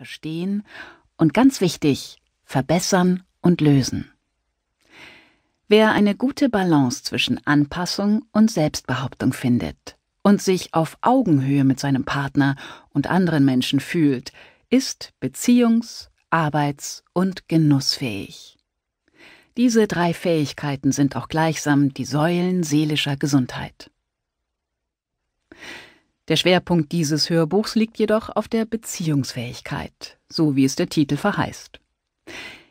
verstehen und ganz wichtig, verbessern und lösen. Wer eine gute Balance zwischen Anpassung und Selbstbehauptung findet und sich auf Augenhöhe mit seinem Partner und anderen Menschen fühlt, ist beziehungs-, arbeits- und genussfähig. Diese drei Fähigkeiten sind auch gleichsam die Säulen seelischer Gesundheit. Der Schwerpunkt dieses Hörbuchs liegt jedoch auf der Beziehungsfähigkeit, so wie es der Titel verheißt.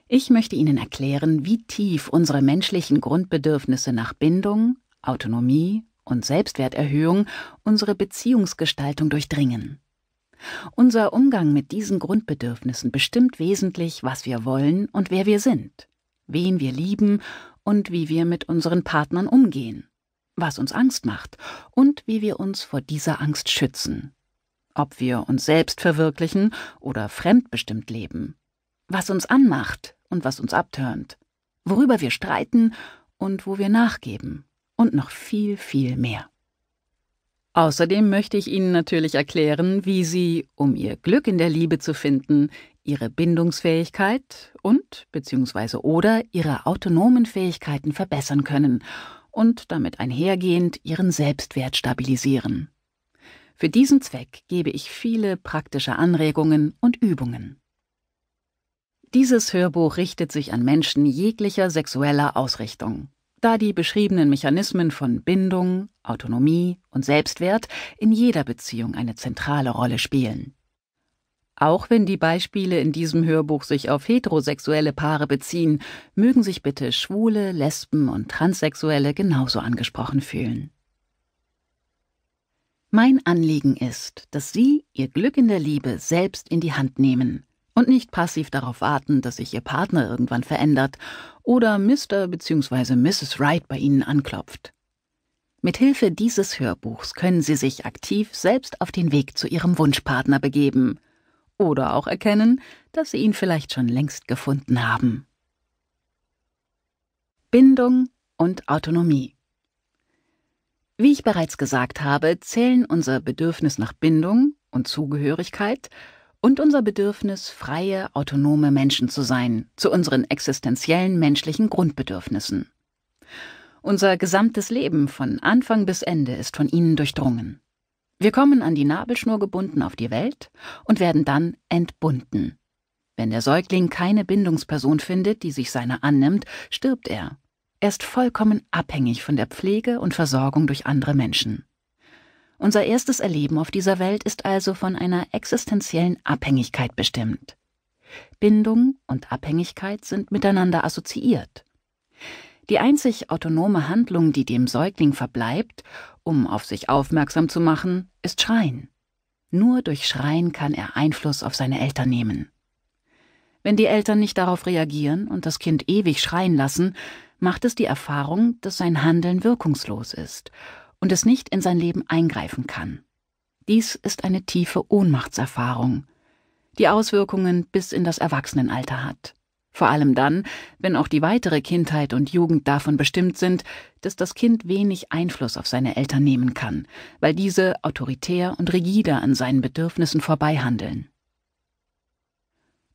Ich möchte Ihnen erklären, wie tief unsere menschlichen Grundbedürfnisse nach Bindung, Autonomie und Selbstwerterhöhung unsere Beziehungsgestaltung durchdringen. Unser Umgang mit diesen Grundbedürfnissen bestimmt wesentlich, was wir wollen und wer wir sind, wen wir lieben und wie wir mit unseren Partnern umgehen, was uns Angst macht und wie wir uns vor dieser Angst schützen, ob wir uns selbst verwirklichen oder fremdbestimmt leben, was uns anmacht und was uns abtönt, worüber wir streiten und wo wir nachgeben und noch viel, viel mehr. Außerdem möchte ich Ihnen natürlich erklären, wie Sie, um Ihr Glück in der Liebe zu finden, Ihre Bindungsfähigkeit und bzw. oder Ihre autonomen Fähigkeiten verbessern können und damit einhergehend Ihren Selbstwert stabilisieren. Für diesen Zweck gebe ich viele praktische Anregungen und Übungen. Dieses Hörbuch richtet sich an Menschen jeglicher sexueller Ausrichtung, da die beschriebenen Mechanismen von Bindung, Autonomie und Selbstwert in jeder Beziehung eine zentrale Rolle spielen. Auch wenn die Beispiele in diesem Hörbuch sich auf heterosexuelle Paare beziehen, mögen sich bitte Schwule, Lesben und Transsexuelle genauso angesprochen fühlen. Mein Anliegen ist, dass Sie Ihr Glück in der Liebe selbst in die Hand nehmen und nicht passiv darauf warten, dass sich Ihr Partner irgendwann verändert oder Mr. bzw. Mrs. Wright bei Ihnen anklopft. Mithilfe dieses Hörbuchs können Sie sich aktiv selbst auf den Weg zu Ihrem Wunschpartner begeben. Oder auch erkennen, dass Sie ihn vielleicht schon längst gefunden haben. Bindung und Autonomie. Wie ich bereits gesagt habe, zählen unser Bedürfnis nach Bindung und Zugehörigkeit und unser Bedürfnis, freie, autonome Menschen zu sein, zu unseren existenziellen menschlichen Grundbedürfnissen. Unser gesamtes Leben von Anfang bis Ende ist von ihnen durchdrungen. Wir kommen an die Nabelschnur gebunden auf die Welt und werden dann entbunden. Wenn der Säugling keine Bindungsperson findet, die sich seiner annimmt, stirbt er. Er ist vollkommen abhängig von der Pflege und Versorgung durch andere Menschen. Unser erstes Erleben auf dieser Welt ist also von einer existenziellen Abhängigkeit bestimmt. Bindung und Abhängigkeit sind miteinander assoziiert. Die einzig autonome Handlung, die dem Säugling verbleibt, um auf sich aufmerksam zu machen, ist Schreien. Nur durch Schreien kann er Einfluss auf seine Eltern nehmen. Wenn die Eltern nicht darauf reagieren und das Kind ewig schreien lassen, macht es die Erfahrung, dass sein Handeln wirkungslos ist und es nicht in sein Leben eingreifen kann. Dies ist eine tiefe Ohnmachtserfahrung, die Auswirkungen bis in das Erwachsenenalter hat. Vor allem dann, wenn auch die weitere Kindheit und Jugend davon bestimmt sind, dass das Kind wenig Einfluss auf seine Eltern nehmen kann, weil diese autoritär und rigide an seinen Bedürfnissen vorbeihandeln.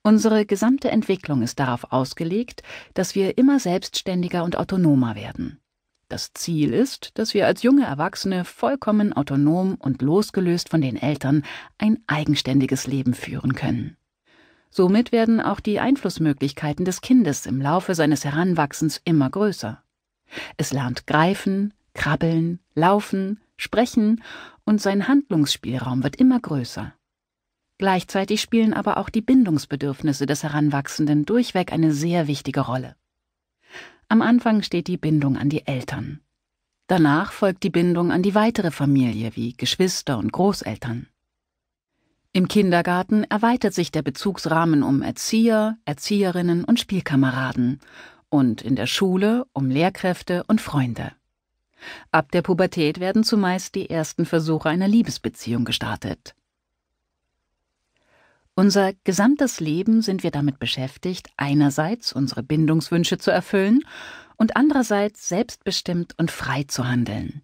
Unsere gesamte Entwicklung ist darauf ausgelegt, dass wir immer selbstständiger und autonomer werden. Das Ziel ist, dass wir als junge Erwachsene vollkommen autonom und losgelöst von den Eltern ein eigenständiges Leben führen können. Somit werden auch die Einflussmöglichkeiten des Kindes im Laufe seines Heranwachsens immer größer. Es lernt greifen, krabbeln, laufen, sprechen und sein Handlungsspielraum wird immer größer. Gleichzeitig spielen aber auch die Bindungsbedürfnisse des Heranwachsenden durchweg eine sehr wichtige Rolle. Am Anfang steht die Bindung an die Eltern. Danach folgt die Bindung an die weitere Familie wie Geschwister und Großeltern. Im Kindergarten erweitert sich der Bezugsrahmen um Erzieher, Erzieherinnen und Spielkameraden und in der Schule um Lehrkräfte und Freunde. Ab der Pubertät werden zumeist die ersten Versuche einer Liebesbeziehung gestartet. Unser gesamtes Leben sind wir damit beschäftigt, einerseits unsere Bindungswünsche zu erfüllen und andererseits selbstbestimmt und frei zu handeln.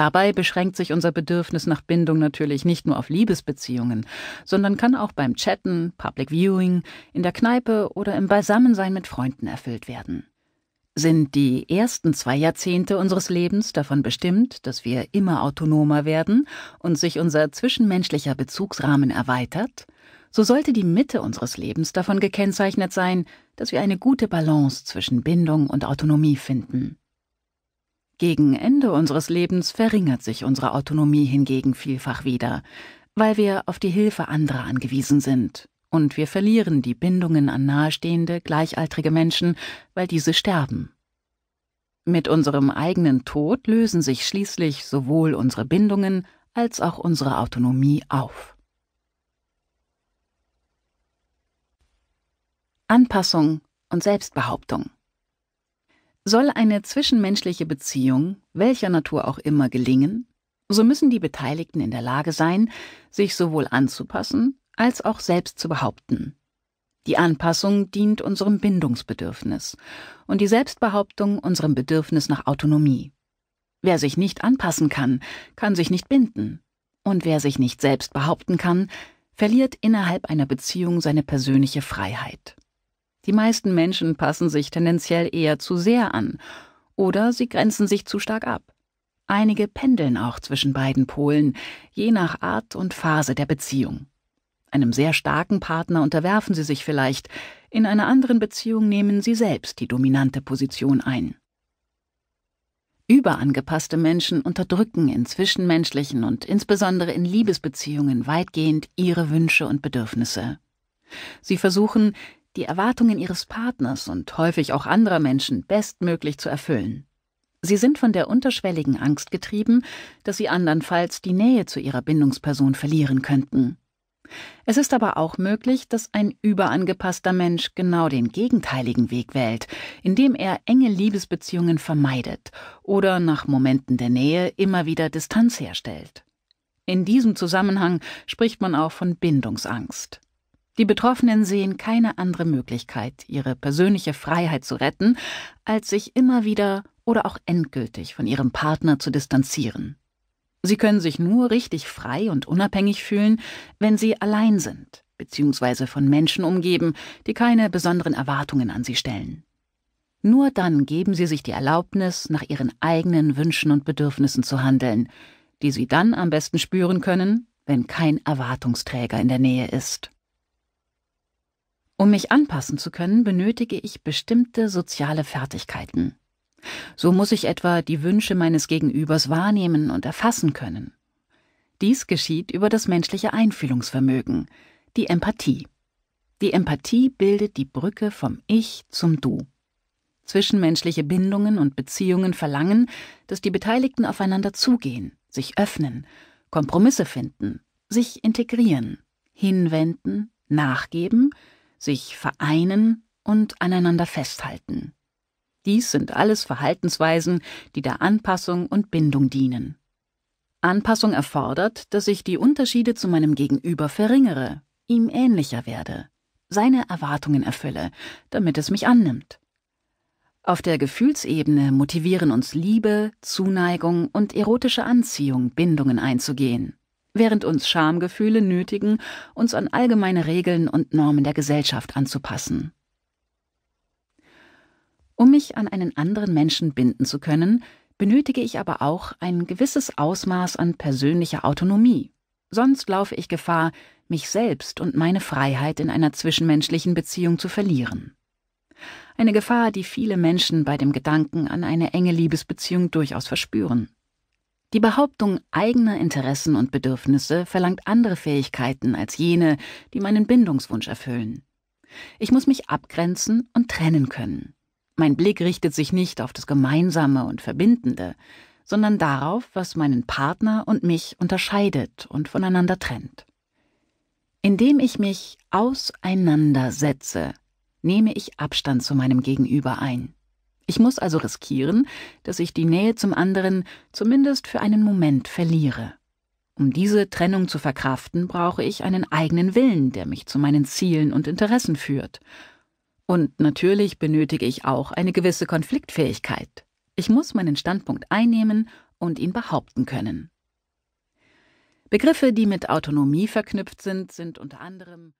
Dabei beschränkt sich unser Bedürfnis nach Bindung natürlich nicht nur auf Liebesbeziehungen, sondern kann auch beim Chatten, Public Viewing, in der Kneipe oder im Beisammensein mit Freunden erfüllt werden. Sind die ersten 2 Jahrzehnte unseres Lebens davon bestimmt, dass wir immer autonomer werden und sich unser zwischenmenschlicher Bezugsrahmen erweitert, so sollte die Mitte unseres Lebens davon gekennzeichnet sein, dass wir eine gute Balance zwischen Bindung und Autonomie finden. Gegen Ende unseres Lebens verringert sich unsere Autonomie hingegen vielfach wieder, weil wir auf die Hilfe anderer angewiesen sind. Und wir verlieren die Bindungen an nahestehende, gleichaltrige Menschen, weil diese sterben. Mit unserem eigenen Tod lösen sich schließlich sowohl unsere Bindungen als auch unsere Autonomie auf. Anpassung und Selbstbehauptung. Soll eine zwischenmenschliche Beziehung, welcher Natur auch immer, gelingen, so müssen die Beteiligten in der Lage sein, sich sowohl anzupassen als auch selbst zu behaupten. Die Anpassung dient unserem Bindungsbedürfnis und die Selbstbehauptung unserem Bedürfnis nach Autonomie. Wer sich nicht anpassen kann, kann sich nicht binden. Und wer sich nicht selbst behaupten kann, verliert innerhalb einer Beziehung seine persönliche Freiheit. Die meisten Menschen passen sich tendenziell eher zu sehr an oder sie grenzen sich zu stark ab. Einige pendeln auch zwischen beiden Polen, je nach Art und Phase der Beziehung. Einem sehr starken Partner unterwerfen sie sich vielleicht, in einer anderen Beziehung nehmen sie selbst die dominante Position ein. Überangepasste Menschen unterdrücken in zwischenmenschlichen und insbesondere in Liebesbeziehungen weitgehend ihre Wünsche und Bedürfnisse. Sie versuchen, die Erwartungen ihres Partners und häufig auch anderer Menschen bestmöglich zu erfüllen. Sie sind von der unterschwelligen Angst getrieben, dass sie andernfalls die Nähe zu ihrer Bindungsperson verlieren könnten. Es ist aber auch möglich, dass ein überangepasster Mensch genau den gegenteiligen Weg wählt, indem er enge Liebesbeziehungen vermeidet oder nach Momenten der Nähe immer wieder Distanz herstellt. In diesem Zusammenhang spricht man auch von Bindungsangst. Die Betroffenen sehen keine andere Möglichkeit, ihre persönliche Freiheit zu retten, als sich immer wieder oder auch endgültig von ihrem Partner zu distanzieren. Sie können sich nur richtig frei und unabhängig fühlen, wenn sie allein sind, beziehungsweise von Menschen umgeben, die keine besonderen Erwartungen an sie stellen. Nur dann geben sie sich die Erlaubnis, nach ihren eigenen Wünschen und Bedürfnissen zu handeln, die sie dann am besten spüren können, wenn kein Erwartungsträger in der Nähe ist. Um mich anpassen zu können, benötige ich bestimmte soziale Fertigkeiten. So muss ich etwa die Wünsche meines Gegenübers wahrnehmen und erfassen können. Dies geschieht über das menschliche Einfühlungsvermögen, die Empathie. Die Empathie bildet die Brücke vom Ich zum Du. Zwischenmenschliche Bindungen und Beziehungen verlangen, dass die Beteiligten aufeinander zugehen, sich öffnen, Kompromisse finden, sich integrieren, hinwenden, nachgeben, sich vereinen und aneinander festhalten. Dies sind alles Verhaltensweisen, die der Anpassung und Bindung dienen. Anpassung erfordert, dass ich die Unterschiede zu meinem Gegenüber verringere, ihm ähnlicher werde, seine Erwartungen erfülle, damit es mich annimmt. Auf der Gefühlsebene motivieren uns Liebe, Zuneigung und erotische Anziehung, Bindungen einzugehen, während uns Schamgefühle nötigen, uns an allgemeine Regeln und Normen der Gesellschaft anzupassen. Um mich an einen anderen Menschen binden zu können, benötige ich aber auch ein gewisses Ausmaß an persönlicher Autonomie. Sonst laufe ich Gefahr, mich selbst und meine Freiheit in einer zwischenmenschlichen Beziehung zu verlieren. Eine Gefahr, die viele Menschen bei dem Gedanken an eine enge Liebesbeziehung durchaus verspüren. Die Behauptung eigener Interessen und Bedürfnisse verlangt andere Fähigkeiten als jene, die meinen Bindungswunsch erfüllen. Ich muss mich abgrenzen und trennen können. Mein Blick richtet sich nicht auf das Gemeinsame und Verbindende, sondern darauf, was meinen Partner und mich unterscheidet und voneinander trennt. Indem ich mich auseinandersetze, nehme ich Abstand zu meinem Gegenüber ein. Ich muss also riskieren, dass ich die Nähe zum anderen zumindest für einen Moment verliere. Um diese Trennung zu verkraften, brauche ich einen eigenen Willen, der mich zu meinen Zielen und Interessen führt. Und natürlich benötige ich auch eine gewisse Konfliktfähigkeit. Ich muss meinen Standpunkt einnehmen und ihn behaupten können. Begriffe, die mit Autonomie verknüpft sind, sind unter anderem